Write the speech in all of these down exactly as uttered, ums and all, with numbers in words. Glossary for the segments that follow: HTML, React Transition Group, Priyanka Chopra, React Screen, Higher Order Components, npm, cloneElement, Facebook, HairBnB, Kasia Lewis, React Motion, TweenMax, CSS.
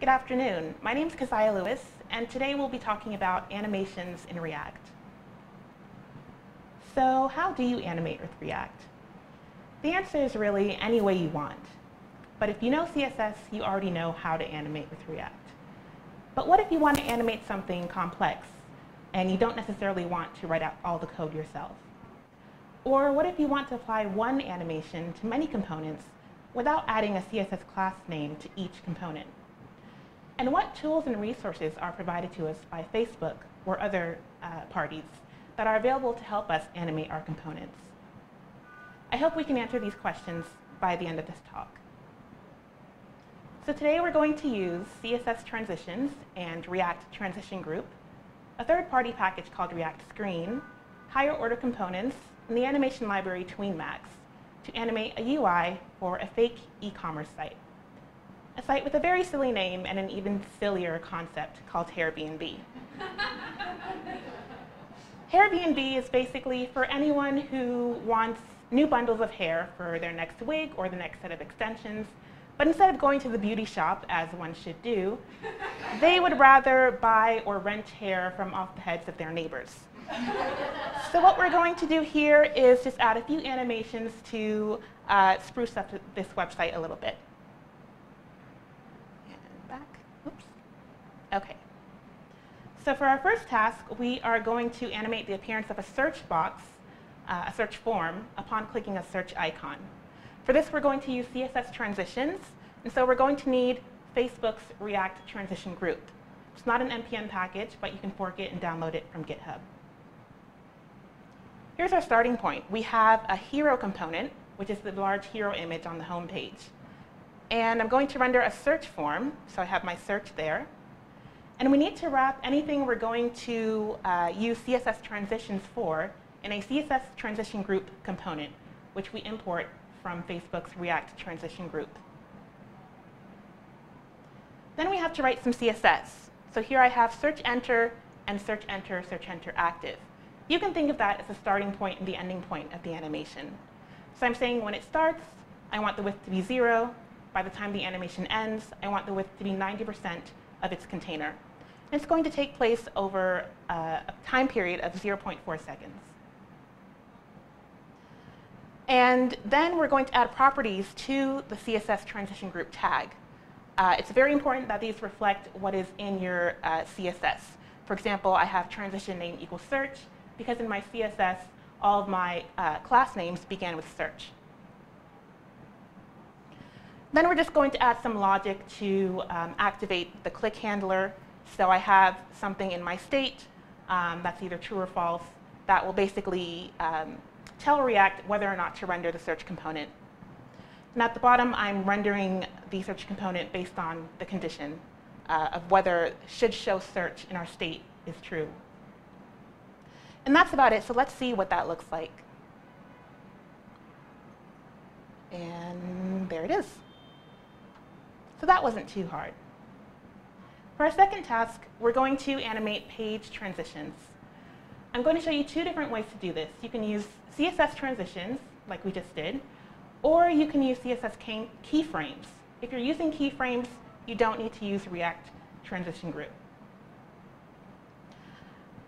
Good afternoon. My name is Kasia Lewis, and today we'll be talking about animations in React. So how do you animate with React? The answer is really any way you want. But if you know C S S, you already know how to animate with React. But what if you want to animate something complex, and you don't necessarily want to write out all the code yourself? Or what if you want to apply one animation to many components without adding a C S S class name to each component? And what tools and resources are provided to us by Facebook or other uh, parties that are available to help us animate our components? I hope we can answer these questions by the end of this talk. So today we're going to use C S S Transitions and React Transition Group, a third-party package called React Screen, higher-order components, and the animation library TweenMax to animate a U I for a fake e-commerce site. A site with a very silly name and an even sillier concept called HairBnB. HairBnB is basically for anyone who wants new bundles of hair for their next wig or the next set of extensions, but instead of going to the beauty shop, as one should do, they would rather buy or rent hair from off the heads of their neighbors. So what we're going to do here is just add a few animations to uh, spruce up this website a little bit. Oops. Okay. So for our first task, we are going to animate the appearance of a search box, uh, a search form, upon clicking a search icon. For this, we're going to use C S S Transitions, and so we're going to need Facebook's React Transition Group. It's not an N P M package, but you can fork it and download it from GitHub. Here's our starting point. We have a hero component, which is the large hero image on the home page. And I'm going to render a search form, so I have my search there. And we need to wrap anything we're going to uh, use C S S transitions for in a C S S transition group component, which we import from Facebook's React transition group. Then we have to write some C S S. So here I have search enter and search enter, search enter active. You can think of that as the starting point and the ending point of the animation. So I'm saying when it starts, I want the width to be zero. By the time the animation ends, I want the width to be ninety percent of its container. And it's going to take place over a time period of zero point four seconds. And then we're going to add properties to the C S S transition group tag. Uh, it's very important that these reflect what is in your uh, C S S. For example, I have transition name equals search, because in my C S S, all of my uh, class names began with search. Then we're just going to add some logic to um, activate the click handler. So I have something in my state um, that's either true or false that will basically um, tell React whether or not to render the search component. And at the bottom, I'm rendering the search component based on the condition uh, of whether should show search in our state is true. And that's about it. So let's see what that looks like. And there it is. So that wasn't too hard. For our second task, we're going to animate page transitions. I'm going to show you two different ways to do this. You can use C S S transitions, like we just did, or you can use C S S keyframes. If you're using keyframes, you don't need to use React Transition Group.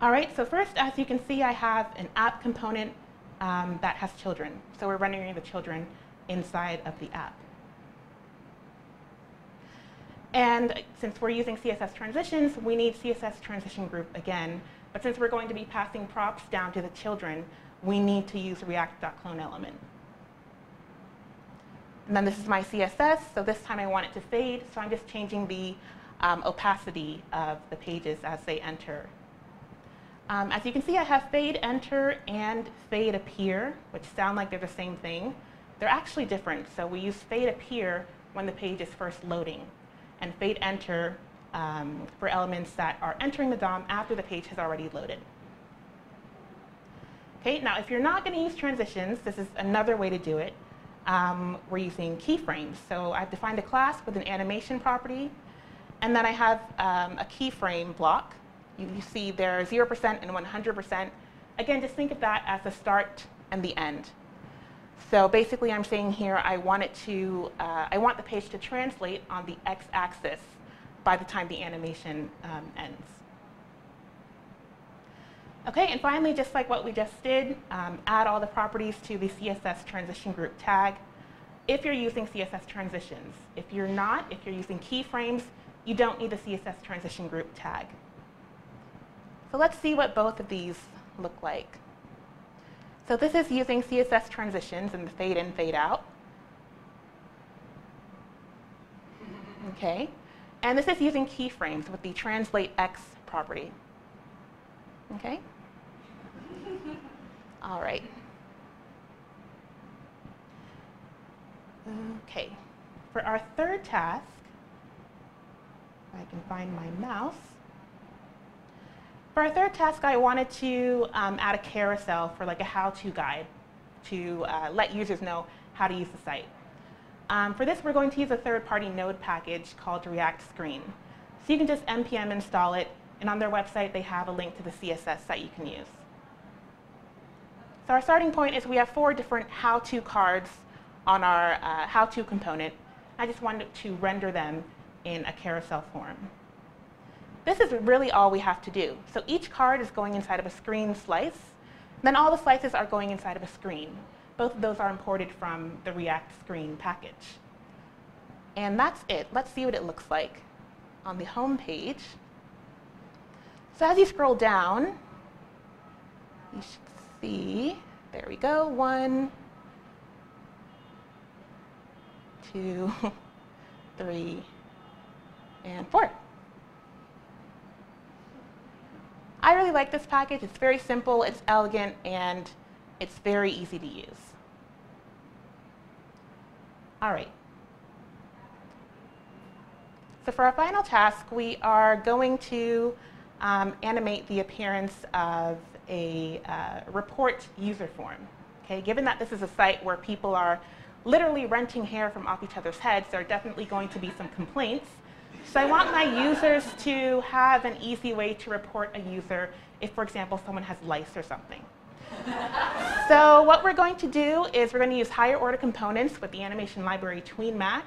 All right, so first, as you can see, I have an app component um, that has children. So we're rendering the children inside of the app. And since we're using C S S transitions, we need C S S transition group again. But since we're going to be passing props down to the children, we need to use react.cloneElement. And then this is my C S S. So this time I want it to fade. So I'm just changing the um, opacity of the pages as they enter. Um, as you can see, I have fade enter and fade appear, which sound like they're the same thing. They're actually different. So we use fade appear when the page is first loading, and fade enter um, for elements that are entering the D O M after the page has already loaded. Okay, now if you're not going to use transitions, this is another way to do it. Um, we're using keyframes. So I've defined a class with an animation property, and then I have um, a keyframe block. You, you see there are zero percent and one hundred percent. Again, just think of that as the start and the end. So basically, I'm saying here I want it to, uh, I want the page to translate on the x-axis by the time the animation um, ends. Okay, and finally, just like what we just did, um, add all the properties to the C S S transition group tag if you're using C S S transitions. If you're not, if you're using keyframes, you don't need the C S S transition group tag. So let's see what both of these look like. So this is using C S S transitions in the fade in, fade out. Okay, and this is using keyframes with the translate X property. Okay. All right. Okay. For our third task, if I can find my mouse. For our third task, I wanted to um, add a carousel for like a how-to guide to uh, let users know how to use the site. Um, for this, we're going to use a third-party node package called React Screen. So you can just npm install it. And on their website, they have a link to the C S S that you can use. So our starting point is we have four different how-to cards on our uh, how-to component. I just wanted to render them in a carousel form. This is really all we have to do. So each card is going inside of a screen slice. Then all the slices are going inside of a screen. Both of those are imported from the React Screen package. And that's it. Let's see what it looks like on the home page. So as you scroll down, you should see, there we go, one, two, three, and four. I really like this package. It's very simple, it's elegant, and it's very easy to use. All right. So for our final task, we are going to Um, animate the appearance of a uh, report user form. Okay, given that this is a site where people are literally renting hair from off each other's heads, there are definitely going to be some complaints. So I want my users to have an easy way to report a user if, for example, someone has lice or something. So what we're going to do is we're going to use higher order components with the animation library TweenMax.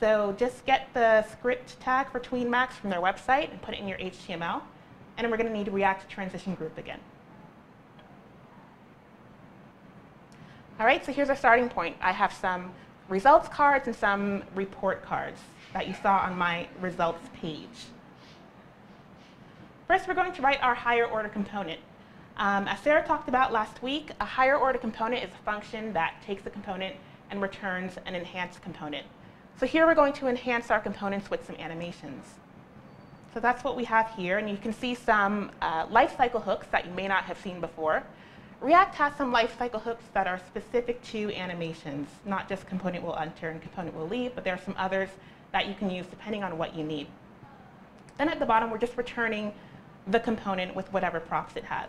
So just get the script tag for TweenMax from their website and put it in your H T M L. And then we're going to need React Transition Group again. All right, so here's our starting point. I have some results cards and some report cards that you saw on my results page. First, we're going to write our higher order component. Um, as Sarah talked about last week, a higher order component is a function that takes a component and returns an enhanced component. So here we're going to enhance our components with some animations. So that's what we have here. And you can see some uh, lifecycle hooks that you may not have seen before. React has some lifecycle hooks that are specific to animations, not just component will enter and component will leave, but there are some others that you can use depending on what you need. Then at the bottom, we're just returning the component with whatever props it has.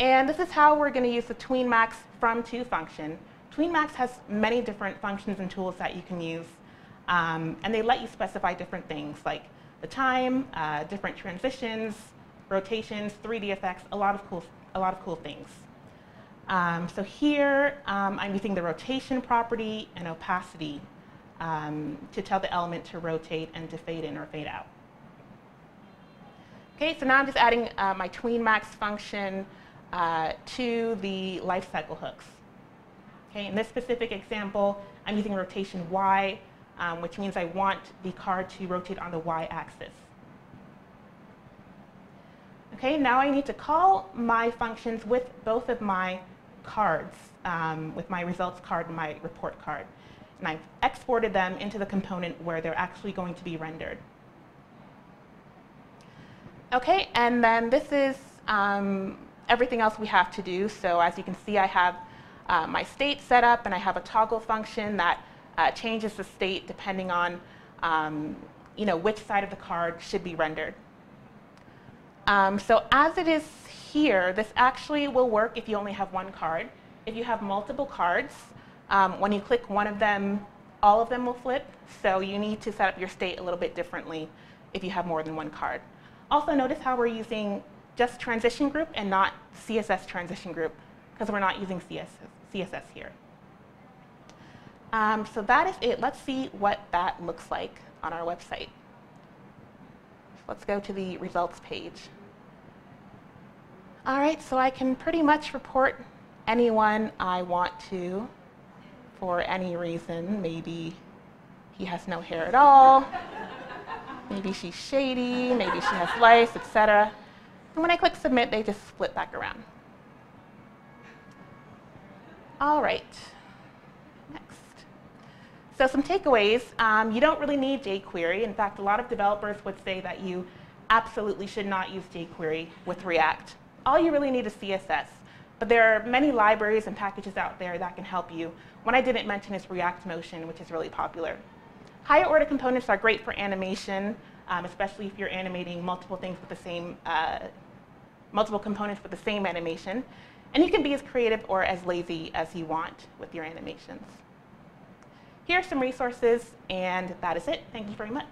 And this is how we're going to use the TweenMax from to function. TweenMax has many different functions and tools that you can use, um, and they let you specify different things like the time, uh, different transitions, rotations, three D effects, a lot of cool, a lot of cool things. Um, so here um, I'm using the rotation property and opacity um, to tell the element to rotate and to fade in or fade out. Okay, so now I'm just adding uh, my TweenMax function uh, to the lifecycle hooks. Okay, in this specific example, I'm using rotation Y, um, which means I want the card to rotate on the Y-axis. Okay, now I need to call my functions with both of my cards, um, with my results card and my report card. And I've exported them into the component where they're actually going to be rendered. Okay, and then this is um, everything else we have to do. So as you can see, I have Uh, my state set up, and I have a toggle function that uh, changes the state depending on um, you know, which side of the card should be rendered. Um, so as it is here, this actually will work if you only have one card. If you have multiple cards, um, when you click one of them, all of them will flip. So you need to set up your state a little bit differently if you have more than one card. Also notice how we're using just transition group and not C S S transition group, because we're not using C S S here. Um, so that is it. Let's see what that looks like on our website. So let's go to the results page. All right, so I can pretty much report anyone I want to for any reason. Maybe he has no hair at all. Maybe she's shady. Maybe she has lice, et cetera. And when I click submit, they just flip back around. All right. Next. So some takeaways. Um, you don't really need jQuery. In fact, a lot of developers would say that you absolutely should not use jQuery with React. All you really need is C S S. But there are many libraries and packages out there that can help you. One I didn't mention is React Motion, which is really popular. Higher order components are great for animation, um, especially if you're animating multiple things with the same, uh, multiple components with the same animation. And you can be as creative or as lazy as you want with your animations. Here are some resources, and that is it. Thank you very much.